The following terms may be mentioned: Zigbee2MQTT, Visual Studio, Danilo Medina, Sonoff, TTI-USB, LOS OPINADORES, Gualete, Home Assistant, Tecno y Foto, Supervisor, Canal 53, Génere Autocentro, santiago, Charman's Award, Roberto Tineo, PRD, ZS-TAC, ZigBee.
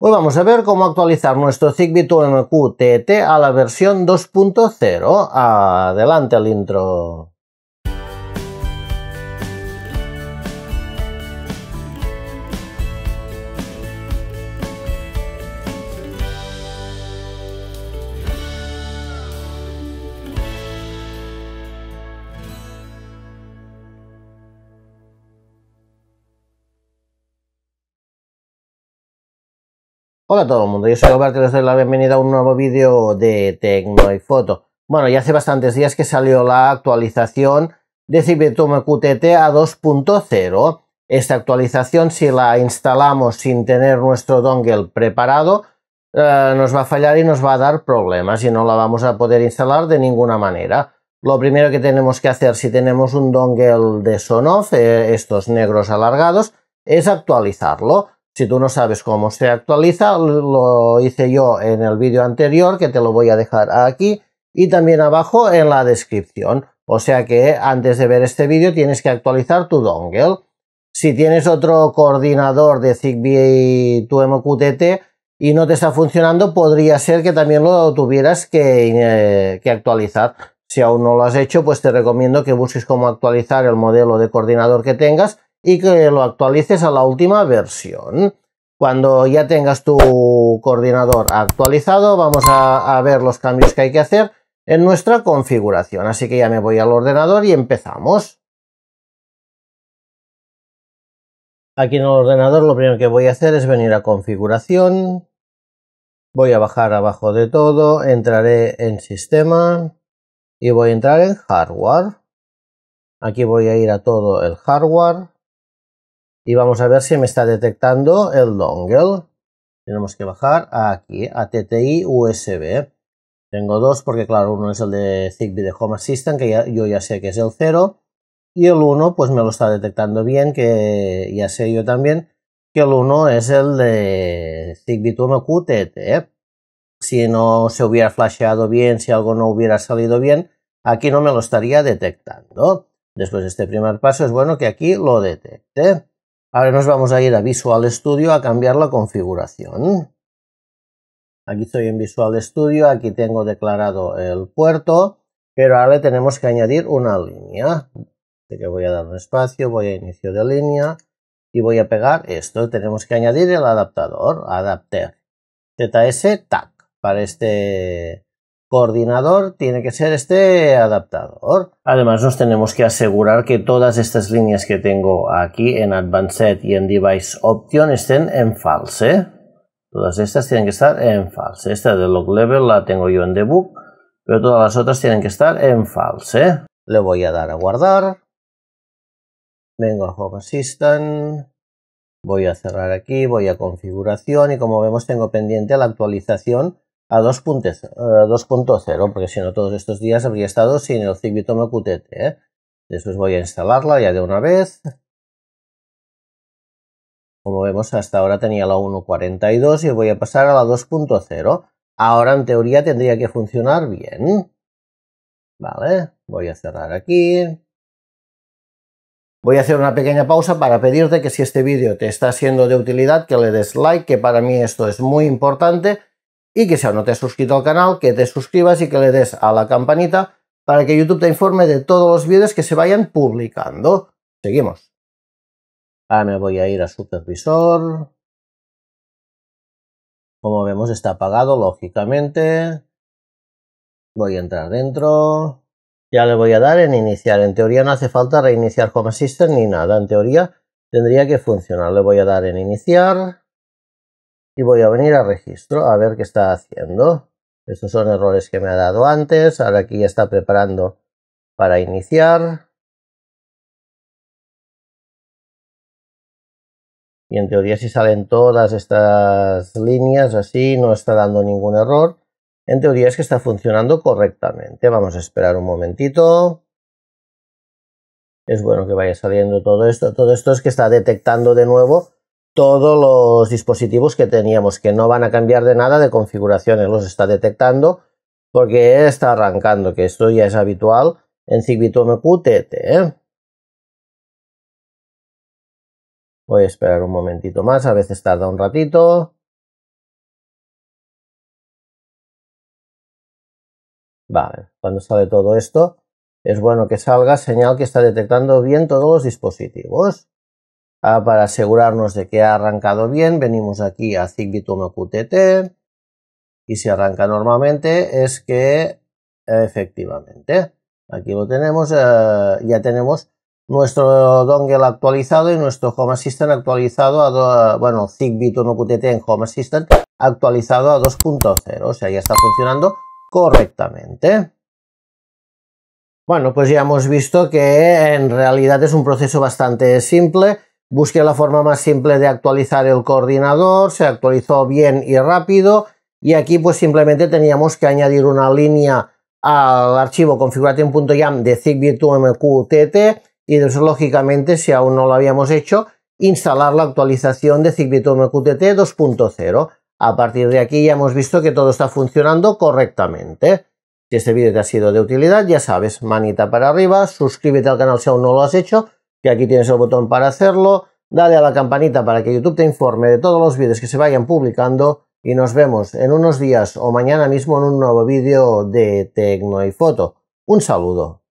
Hoy vamos a ver cómo actualizar nuestro Zigbee2MQTT a la versión 2.0. Adelante el intro. Hola a todo el mundo, yo soy Alberto y les doy la bienvenida a un nuevo vídeo de Tecno y Foto. Bueno, ya hace bastantes días que salió la actualización de Zigbee2MQTT a 2.0. Esta actualización, si la instalamos sin tener nuestro dongle preparado, nos va a fallar y nos va a dar problemas y no la vamos a poder instalar de ninguna manera. Lo primero que tenemos que hacer si tenemos un dongle de Sonoff, estos negros alargados, es actualizarlo. Si tú no sabes cómo se actualiza, lo hice yo en el vídeo anterior, que te lo voy a dejar aquí y también abajo en la descripción. O sea que antes de ver este vídeo tienes que actualizar tu dongle. Si tienes otro coordinador de Zigbee2MQTT y no te está funcionando, podría ser que también lo tuvieras que actualizar. Si aún no lo has hecho, pues te recomiendo que busques cómo actualizar el modelo de coordinador que tengas y que lo actualices a la última versión. Cuando ya tengas tu coordinador actualizado, vamos a ver los cambios que hay que hacer en nuestra configuración. Así que ya me voy al ordenador y empezamos. Aquí en el ordenador lo primero que voy a hacer es venir a configuración. Voy a bajar abajo de todo, entraré en sistema y voy a entrar en hardware. Aquí voy a ir a todo el hardware. Y vamos a ver si me está detectando el dongle. Tenemos que bajar aquí, a TTI-USB. Tengo dos porque, claro, uno es el de Zigbee de Home Assistant, que yo ya sé que es el 0. Y el 1, pues me lo está detectando bien, que ya sé yo también que el 1 es el de Zigbee2MQTT. Si no se hubiera flasheado bien, si algo no hubiera salido bien, aquí no me lo estaría detectando. Después de este primer paso es bueno que aquí lo detecte. Ahora nos vamos a ir a Visual Studio a cambiar la configuración. Aquí estoy en Visual Studio, aquí tengo declarado el puerto, pero ahora le tenemos que añadir una línea. Así que voy a dar un espacio, voy a inicio de línea y voy a pegar esto. Tenemos que añadir el adaptador, adapter, ZS-TAC. Para este coordinador tiene que ser este adaptador. Además nos tenemos que asegurar que todas estas líneas que tengo aquí en Advanced y en Device Option estén en false. Todas estas tienen que estar en false. Esta de Log Level la tengo yo en Debug, pero todas las otras tienen que estar en false. Le voy a dar a guardar. Vengo a Home Assistant. Voy a cerrar aquí, voy a configuración y como vemos tengo pendiente la actualización a 2.0, porque si no todos estos días habría estado sin el Zigbee2MQTT, ¿eh? Después voy a instalarla ya de una vez. Como vemos, hasta ahora tenía la 1.42 y voy a pasar a la 2.0. Ahora en teoría tendría que funcionar bien. Vale, voy a cerrar aquí. Voy a hacer una pequeña pausa para pedirte que si este vídeo te está siendo de utilidad, que le des like, que para mí esto es muy importante. Y que si aún no te has suscrito al canal, que te suscribas y que le des a la campanita para que YouTube te informe de todos los vídeos que se vayan publicando. Seguimos. Ahora me voy a ir a Supervisor. Como vemos está apagado, lógicamente. Voy a entrar dentro. Ya le voy a dar en Iniciar. En teoría no hace falta reiniciar Home Assistant ni nada. En teoría tendría que funcionar. Le voy a dar en Iniciar. Y voy a venir a registro a ver qué está haciendo. Estos son errores que me ha dado antes. Ahora aquí ya está preparando para iniciar. Y en teoría si salen todas estas líneas así no está dando ningún error. En teoría es que está funcionando correctamente. Vamos a esperar un momentito. Es bueno que vaya saliendo todo esto. Todo esto es que está detectando de nuevo todos los dispositivos que teníamos, que no van a cambiar de nada de configuraciones, los está detectando porque está arrancando, que esto ya es habitual en Zigbee2MQTT, ¿eh? Voy a esperar un momentito más, a veces tarda un ratito. Vale, cuando sale todo esto, es bueno que salga señal que está detectando bien todos los dispositivos. Para asegurarnos de que ha arrancado bien, venimos aquí a Zigbee2MQTT y si arranca normalmente es que efectivamente aquí lo tenemos, ya tenemos nuestro dongle actualizado y nuestro Home Assistant actualizado a, bueno, Zigbee2MQTT en Home Assistant actualizado a 2.0, o sea, ya está funcionando correctamente. Bueno, pues ya hemos visto que en realidad es un proceso bastante simple. Busqué la forma más simple de actualizar el coordinador, se actualizó bien y rápido, y aquí pues simplemente teníamos que añadir una línea al archivo configuration.yaml de Zigbee2MQTT y entonces lógicamente, si aún no lo habíamos hecho, instalar la actualización de Zigbee2MQTT 2.0. A partir de aquí ya hemos visto que todo está funcionando correctamente. Si este vídeo te ha sido de utilidad, ya sabes, manita para arriba, suscríbete al canal si aún no lo has hecho, que aquí tienes el botón para hacerlo, dale a la campanita para que YouTube te informe de todos los vídeos que se vayan publicando y nos vemos en unos días o mañana mismo en un nuevo vídeo de Tecno y Foto. Un saludo.